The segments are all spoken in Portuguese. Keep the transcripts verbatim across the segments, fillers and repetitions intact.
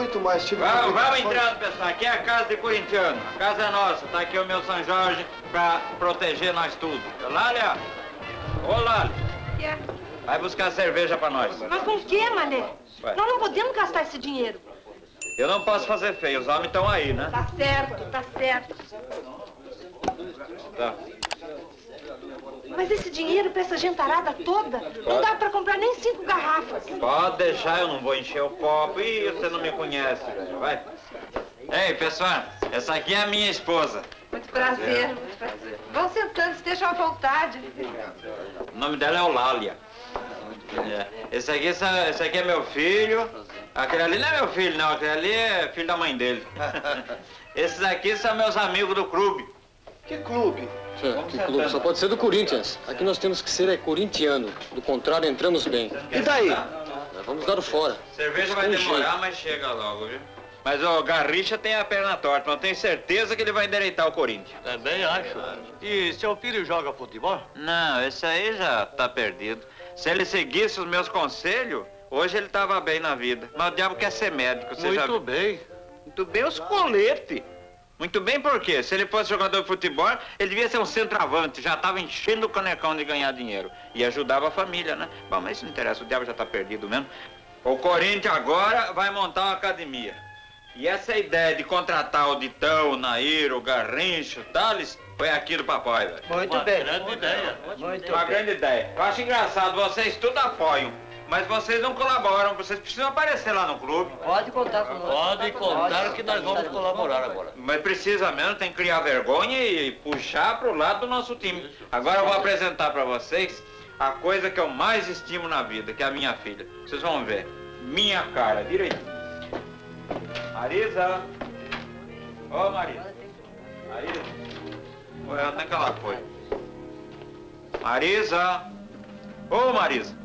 muito mais. Tive vamos, vamos entrar, pessoal. Aqui é a casa de Corintiano. A casa é nossa. Tá aqui o meu São Jorge pra proteger nós tudo. Lália! Ô, Lália! Yeah. Vai buscar cerveja pra nós. Mas com o quê, Mané? Vai. Nós não podemos gastar esse dinheiro. Eu não posso fazer feio. Os homens estão aí, né? Tá certo, tá certo. Tá. Mas esse dinheiro pra essa gentarada toda, pode. Não dá pra comprar nem cinco garrafas. Pode deixar, eu não vou encher o copo. Ih, você não me conhece, velho. Vai. Ei, pessoal, essa aqui é a minha esposa. Muito prazer. Muito prazer. Vão sentando, estejam à vontade. O nome dela é Eulália. Esse aqui, esse aqui é meu filho. Aquele ali não é meu filho, não. Aquele ali é filho da mãe dele. Esses aqui são meus amigos do clube. Que clube? É, que clube? Só pode ser do Corinthians. Aqui nós temos que ser é, corintiano. Do contrário, entramos bem. E daí? Nós vamos dar o fora. Cerveja vai demorar, mas chega logo, viu? Mas o Garrincha tem a perna torta, mas tenho certeza que ele vai endireitar o Corinthians. Também acho. E seu filho joga futebol? Não, esse aí já tá perdido. Se ele seguisse os meus conselhos, hoje ele tava bem na vida. Mas o diabo quer ser médico, você já... Muito bem. Muito bem os coletes. Muito bem por quê? Se ele fosse jogador de futebol, ele devia ser um centroavante. Já tava enchendo o canecão de ganhar dinheiro. E ajudava a família, né? Bom, mas isso não interessa, o diabo já tá perdido mesmo. O Corinthians agora vai montar uma academia. E essa ideia de contratar o Ditão, o Nair, o Garrincha, o Tales, foi aqui do papai, velho. Muito uma bem. Grande ideia. Muito uma bem. grande ideia. Eu acho engraçado, vocês tudo apoiam, mas vocês não colaboram, vocês precisam aparecer lá no clube. Pode contar com nós. Pode contar que nós vamos colaborar agora. Mas precisa mesmo, tem que criar vergonha e puxar pro lado do nosso time. Agora eu vou apresentar pra vocês a coisa que eu mais estimo na vida, que é a minha filha. Vocês vão ver. Minha cara, direitinho. Marisa! Ô, oh, Marisa! Marisa! Ué, até que ela foi. Marisa! Ô, oh, Marisa!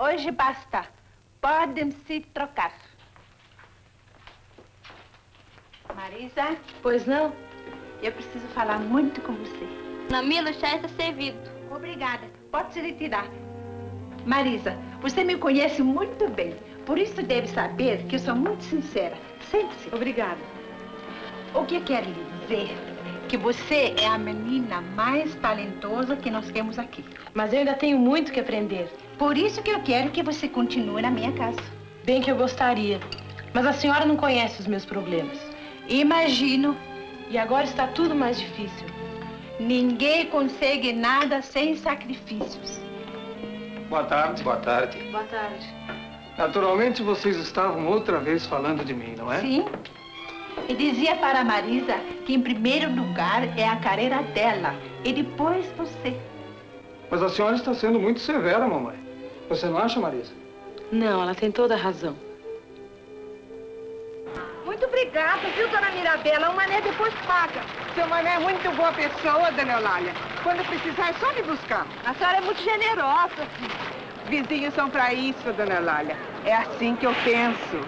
Hoje basta. Podem se trocar. Marisa? Pois não? Eu preciso falar muito com você. Namilo, o chá está servido. Obrigada. Pode se retirar. Marisa, você me conhece muito bem. Por isso deve saber que eu sou muito sincera. Sente-se. Obrigada. O que eu quero lhe dizer? Que você é a menina mais talentosa que nós temos aqui. Mas eu ainda tenho muito que aprender. Por isso que eu quero que você continue na minha casa. Bem que eu gostaria, mas a senhora não conhece os meus problemas. Imagino. E agora está tudo mais difícil. Ninguém consegue nada sem sacrifícios. Boa tarde. Boa tarde. Boa tarde. Naturalmente, vocês estavam outra vez falando de mim, não é? Sim. E dizia para a Marisa que, em primeiro lugar, é a carreira dela e depois você. Mas a senhora está sendo muito severa, mamãe. Você não acha, Marisa? Não, ela tem toda a razão. Muito obrigada, viu, dona Mirabela? O Mané depois paga. Seu Mané é muito boa pessoa, dona Eulália. Quando precisar, é só me buscar. A senhora é muito generosa, filho. Os vizinhos são para isso, dona Eulália. É assim que eu penso.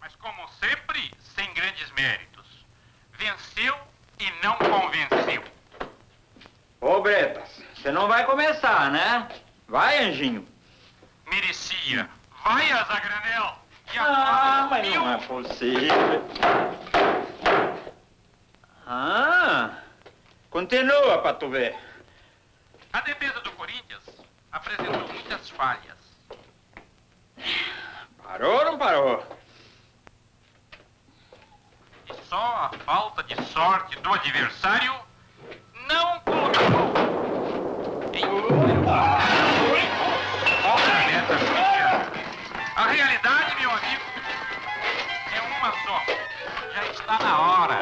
Mas, como sempre, sem grandes méritos. Venceu e não convenceu. Ô, Bretas, você não vai começar, né? Vai, anjinho. Merecia. Vai, Azagranel. E a ah, mas mil... não é possível. Ah, continua pra tu ver. A defesa do Corinthians apresentou muitas falhas. Parou ou não parou? E só a falta de sorte do adversário não colocou em a realidade, meu amigo, é uma só. Já está na hora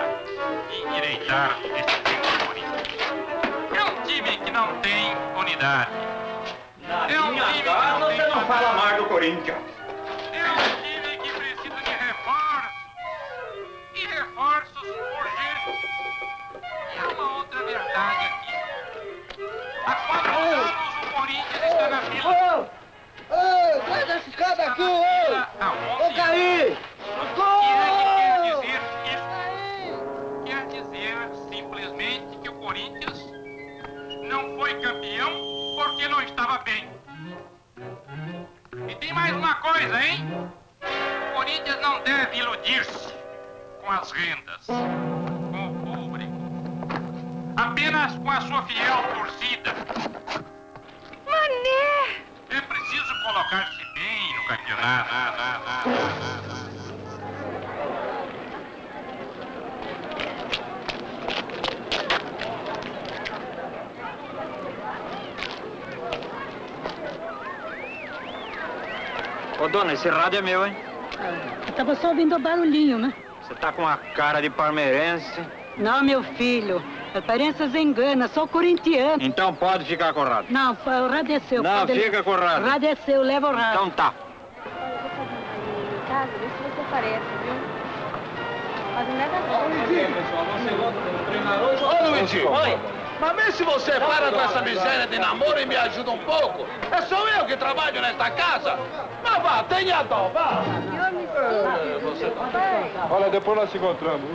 de endireitar esse tempo. não tem unidade. Na é um minha casa não você não fala mais do Corinthians. É um time que precisa de reforços. E reforços urgentes. E há uma outra verdade aqui. Há quatro oh. anos o Corinthians está na fila. Ô, oh. oh, sai desse cara aqui, ô! Ô, Caí! Socorro! Quer dizer isso? Quer dizer simplesmente que o Corinthians não foi campeão porque não estava bem. E tem mais uma coisa, hein? O Corinthians não deve iludir-se com as rendas, com o público, apenas com a sua fiel torcida. Mané! É preciso colocar-se bem no campeonato. Lá, lá, lá, lá, lá, lá. Ô, dona, esse rádio é meu, hein? Ah, eu tava só ouvindo o barulhinho, né? Você tá com a cara de parmeirense. Não, meu filho. Aparências enganam, sou corintiano. Então pode ficar com o rádio. Não, o rádio é seu. Não, fica levar. Com o rádio. O rádio é seu, leva o rádio. Então tá. Ricardo, vê se você aparece, viu? Mas não é nada. Ô, Luiz! Oi! Mas mesmo se você para com essa miséria de namoro e me ajuda um pouco, é só eu que trabalho nesta casa. Mas vá, tenha dó, vá. Olha, depois nós se encontramos.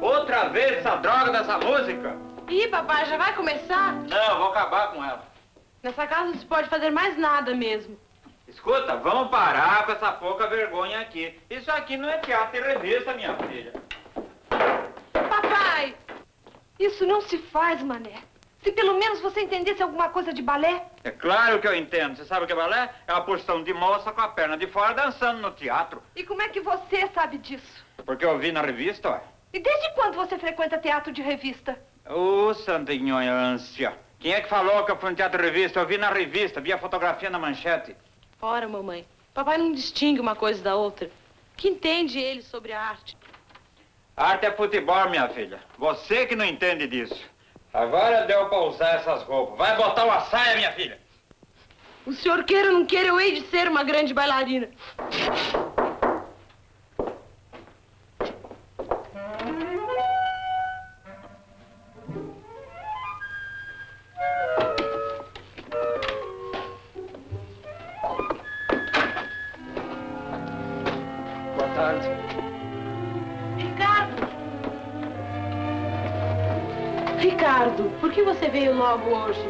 Outra vez essa droga dessa música? Ih, papai, já vai começar? Não, eu vou acabar com ela. Nessa casa não se pode fazer mais nada mesmo. Escuta, vamos parar com essa pouca vergonha aqui. Isso aqui não é teatro e revista, minha filha. Papai, isso não se faz, mané. Se pelo menos você entendesse alguma coisa de balé. É claro que eu entendo. Você sabe o que é balé? É a posição de moça com a perna de fora dançando no teatro. E como é que você sabe disso? Porque eu vi na revista, ó. E desde quando você frequenta teatro de revista? Ô, oh, santa ignorância. Quem é que falou que eu fui no teatro de revista? Eu vi na revista, vi a fotografia na manchete. Ora, mamãe, papai não distingue uma coisa da outra. Que entende ele sobre a arte? Arte é futebol, minha filha. Você que não entende disso. Agora deu pra usar essas roupas. Vai botar uma saia, minha filha. O senhor queira ou não queira, eu hei de ser uma grande bailarina. Você veio logo hoje.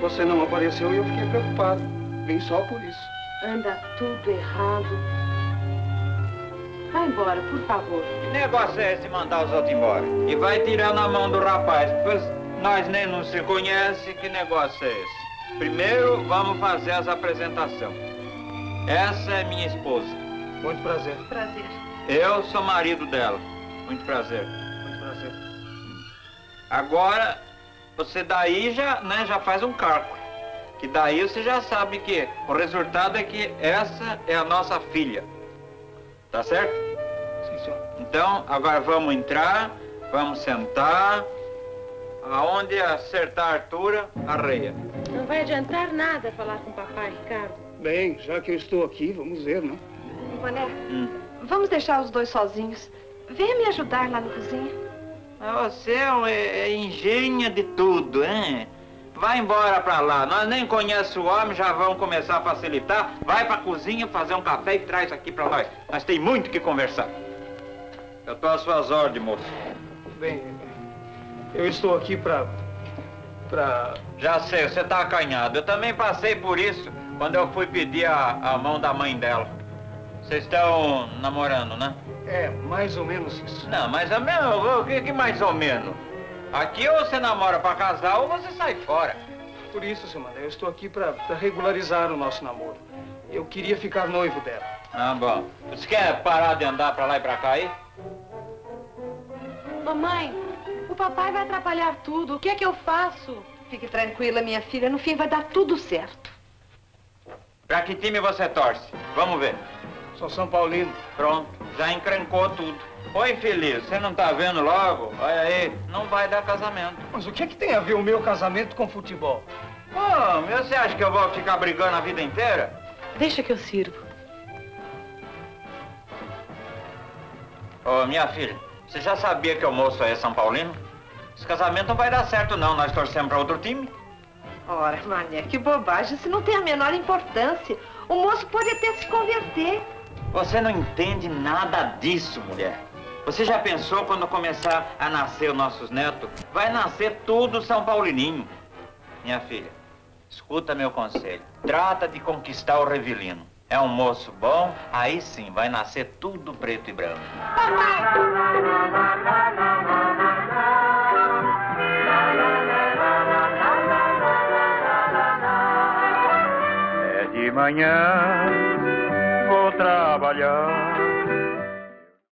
Você não apareceu e eu fiquei preocupado. Vim só por isso. Anda tudo errado. Vai embora, por favor. Que negócio é esse mandar os outros embora? E vai tirar na mão do rapaz, pois nós nem não se conhece. Que negócio é esse? Primeiro, vamos fazer essa apresentação. Essa é minha esposa. Muito prazer. Prazer. Eu sou marido dela. Muito prazer. Muito prazer. Agora... Você daí já, né, já faz um cálculo. Que daí você já sabe que o resultado é que essa é a nossa filha. Tá certo? Sim, senhor. Então, agora vamos entrar, vamos sentar. Aonde acertar a altura, arreia. Não vai adiantar nada falar com o papai, Ricardo. Bem, já que eu estou aqui, vamos ver, né? Mané, hum. vamos deixar os dois sozinhos. Venha me ajudar lá na cozinha. Você é engenha de tudo, hein? Vai embora pra lá. Nós nem conhecemos o homem, já vamos começar a facilitar. Vai pra cozinha fazer um café e traz aqui pra nós. Nós tem muito que conversar. Eu tô às suas ordens, moço. Bem, eu estou aqui pra pra... Já sei, você tá acanhado. Eu também passei por isso quando eu fui pedir a, a mão da mãe dela. Vocês estão namorando, né? É, mais ou menos isso. Não, mais ou menos? O que, que mais ou menos? Aqui ou você namora pra casar ou você sai fora. Por isso, seu Mané, eu estou aqui pra, pra regularizar o nosso namoro. Eu queria ficar noivo dela. Ah, bom. Você quer parar de andar pra lá e pra cá aí? Mamãe, o papai vai atrapalhar tudo. O que é que eu faço? Fique tranquila, minha filha. No fim vai dar tudo certo. Pra que time você torce? Vamos ver. Sou São Paulino. Pronto, já encrencou tudo. Ô, infeliz, você não tá vendo logo? Olha aí, não vai dar casamento. Mas o que é que tem a ver o meu casamento com futebol? Pô, meu, você acha que eu vou ficar brigando a vida inteira? Deixa que eu sirvo. Ô, minha filha, você já sabia que o moço é São Paulino? Esse casamento não vai dar certo, não. Nós torcemos pra outro time. Ora, Mané, que bobagem. Isso não tem a menor importância. O moço pode até se converter. Você não entende nada disso, mulher. Você já pensou quando começar a nascer os nossos netos? Vai nascer tudo São Paulininho. Minha filha, escuta meu conselho. Trata de conquistar o Revelino. É um moço bom, aí sim vai nascer tudo preto e branco. Papai! De manhã vou trabalhar,